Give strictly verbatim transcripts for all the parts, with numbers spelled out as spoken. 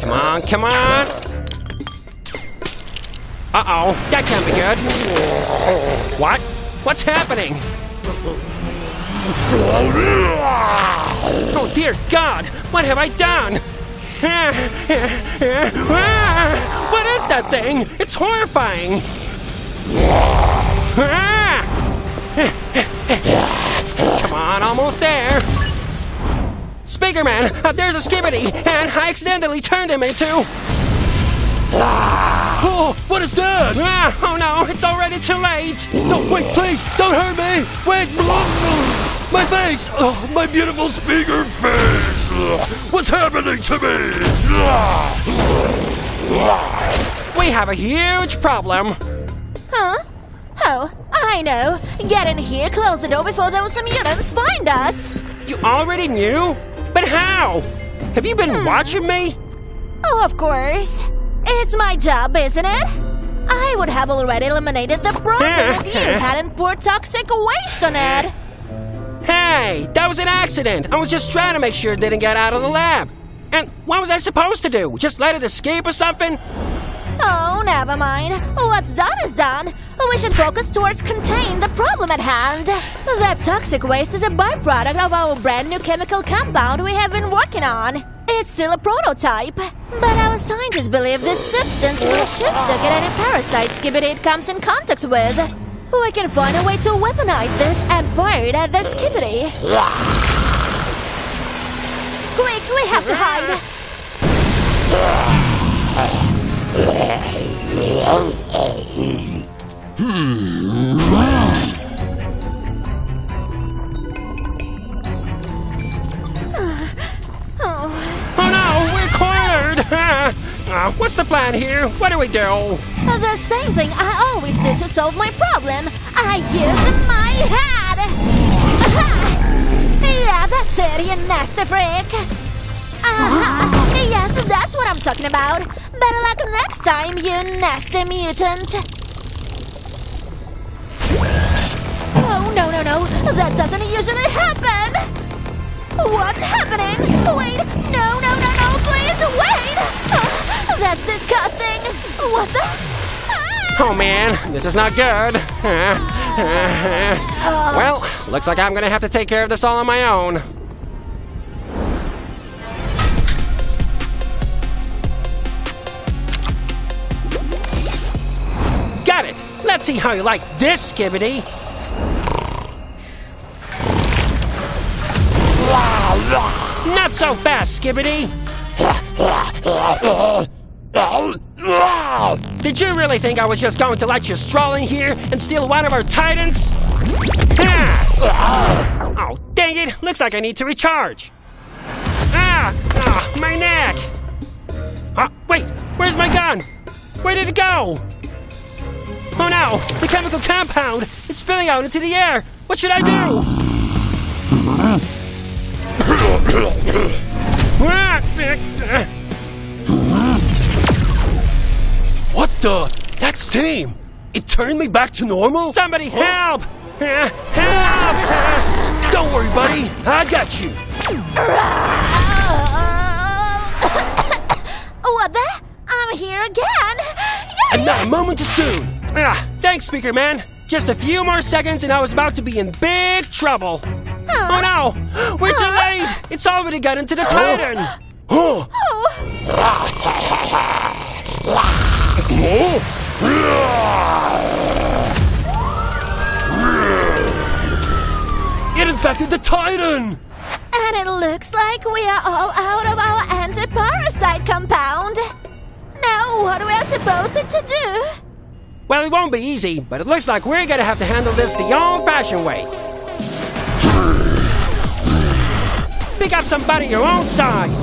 Come on, come on! Uh-oh, that can't be good. What? What's happening? Oh dear God, what have I done? What is that thing? It's horrifying! Come on, almost there! Speaker Man, uh, there's a Skibidi, and I accidentally turned him into... Oh, what is that? Ah, oh no, it's already too late! No, wait, please, don't hurt me! Wait! My face! Oh, my beautiful speaker face! What's happening to me? We have a huge problem! Huh? Oh, I know! Get in here, close the door before those mutants find us! You already knew? But how? Have you been hmm. watching me? Oh, of course. It's my job, isn't it? I would have already eliminated the problem if you hadn't poured toxic waste on it. Hey, that was an accident. I was just trying to make sure it didn't get out of the lab. And what was I supposed to do? Just let it escape or something? Oh, never mind. What's done is done. We should focus towards containing the problem at hand. That toxic waste is a byproduct of our brand new chemical compound we have been working on. It's still a prototype, but our scientists believe this substance will shoot circuit any parasite Skibidi it comes in contact with. We can find a way to weaponize this and fire it at the Skibidi. Quick, we have to hide. Oh no, we're cornered! Uh, what's the plan here? What do we do? The same thing I always do to solve my problem. I use my head! Yeah, that's it, you nasty freak! Uh-huh. Yes, that's what I'm talking about. Better luck next time, you nasty mutant! Oh, no, no, no. That doesn't usually happen. What's happening? Wait. No, no, no, no. Please, wait. Oh, that's disgusting. What the? Ah! Oh, man. This is not good. Uh, well, looks like I'm going to have to take care of this all on my own. Got it. Let's see how you like this, Skibidi. Not so fast, Skibidi! Did you really think I was just going to let you stroll in here and steal one of our Titans? Ah! Oh, dang it! Looks like I need to recharge! Ah! Oh, my neck! Uh, wait! Where's my gun? Where did it go? Oh no! The chemical compound! It's spilling out into the air! What should I do? What the? That steam! It turned me back to normal? Somebody help! Huh? Help! Don't worry, buddy. I got you. What the? I'm here again. And not a moment too soon. Ah, thanks, Speaker Man. Just a few more seconds, and I was about to be in big trouble. Oh no! We're too late! It's already got into the Titan! Oh! It infected the Titan! And it looks like we are all out of our anti-parasite compound! Now what are we supposed to do? Well, it won't be easy, but it looks like we're gonna have to handle this the old-fashioned way. Pick up somebody your own size!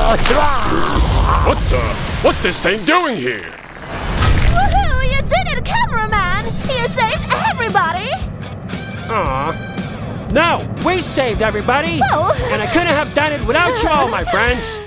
What the? What's this thing doing here? Woohoo! You did it, cameraman! You saved everybody! Aw. No! We saved everybody! Oh. And I couldn't have done it without you all, my friends!